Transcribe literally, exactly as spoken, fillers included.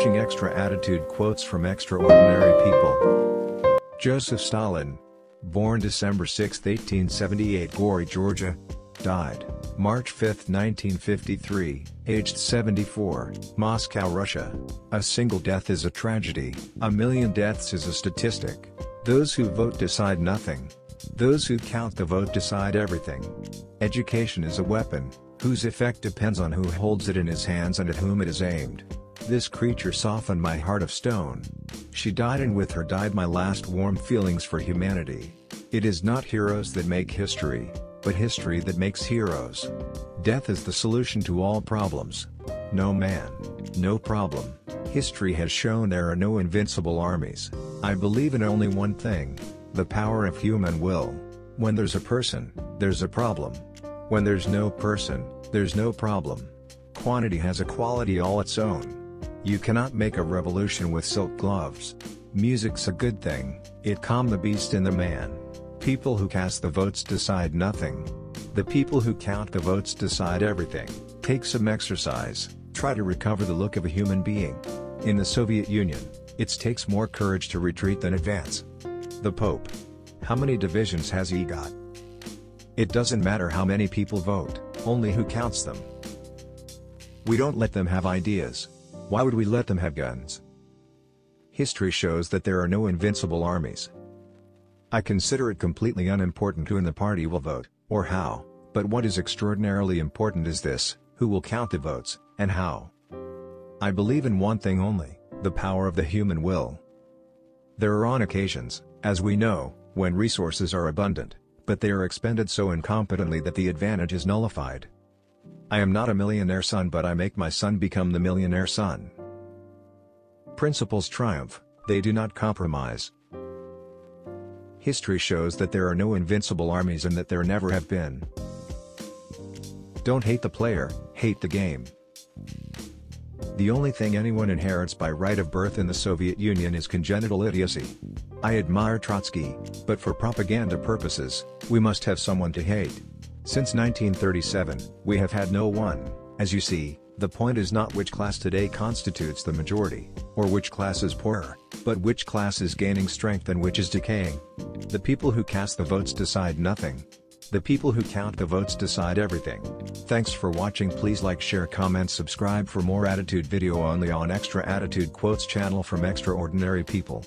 watching Extra Attitude Quotes from Extraordinary People. Joseph Stalin. Born December sixth, eighteen seventy-eight, Gori, Georgia. Died March fifth, nineteen fifty-three, aged seventy-four, Moscow, Russia. A single death is a tragedy, a million deaths is a statistic. Those who vote decide nothing. Those who count the vote decide everything. Education is a weapon, whose effect depends on who holds it in his hands and at whom it is aimed. This creature softened my heart of stone. She died, and with her died my last warm feelings for humanity. It is not heroes that make history, but history that makes heroes. Death is the solution to all problems. No man, no problem. History has shown there are no invincible armies. I believe in only one thing: the power of human will. When there's a person, there's a problem. When there's no person, there's no problem. Quantity has a quality all its own. You cannot make a revolution with silk gloves. Music's a good thing, it calmed the beast in the man. People who cast the votes decide nothing. The people who count the votes decide everything. Take some exercise, try to recover the look of a human being. In the Soviet Union, it takes more courage to retreat than advance. The Pope. How many divisions has he got? It doesn't matter how many people vote, only who counts them. We don't let them have ideas. Why would we let them have guns? History shows that there are no invincible armies. I consider it completely unimportant who in the party will vote, or how, but what is extraordinarily important is this: who will count the votes, and how. I believe in one thing only: the power of the human will. There are on occasions, as we know, when resources are abundant, but they are expended so incompetently that the advantage is nullified. I am not a millionaire son, but I make my son become the millionaire son. Principles triumph, they do not compromise. History shows that there are no invincible armies and that there never have been. Don't hate the player, hate the game. The only thing anyone inherits by right of birth in the Soviet Union is congenital idiocy. I admire Trotsky, but for propaganda purposes, we must have someone to hate. Since nineteen thirty-seven, we have had no one. As you see, the point is not which class today constitutes the majority, or which class is poorer, but which class is gaining strength and which is decaying. The people who cast the votes decide nothing. The people who count the votes decide everything. Thanks for watching. Please like, share, comment, subscribe for more Attitude video only on Extra Attitude Quotes channel from Extraordinary People.